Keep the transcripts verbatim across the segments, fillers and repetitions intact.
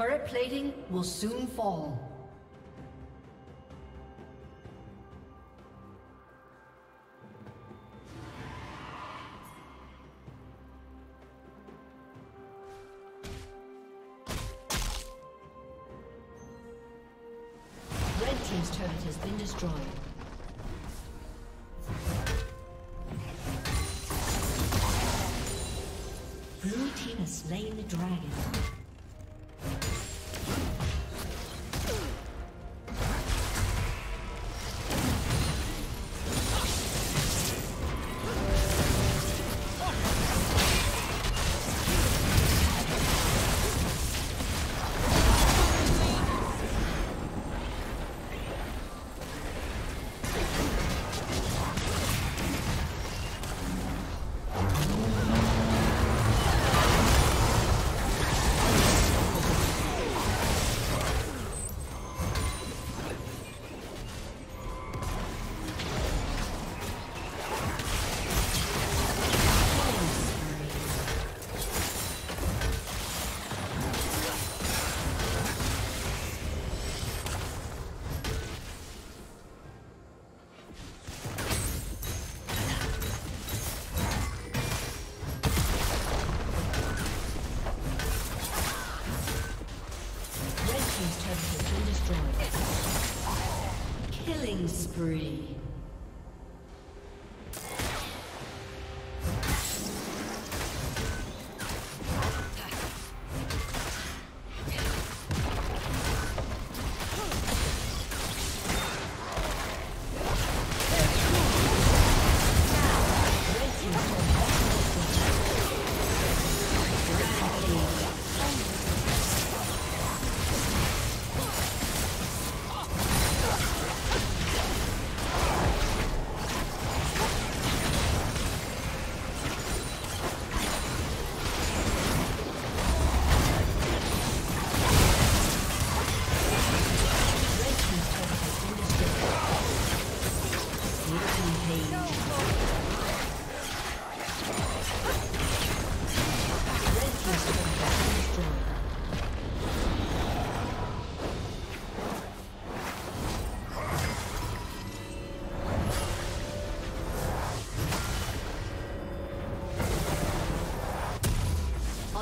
Turret plating will soon fall. Red team's turret has been destroyed. Blue team has slain the dragon. Killing spree.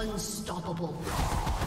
Unstoppable.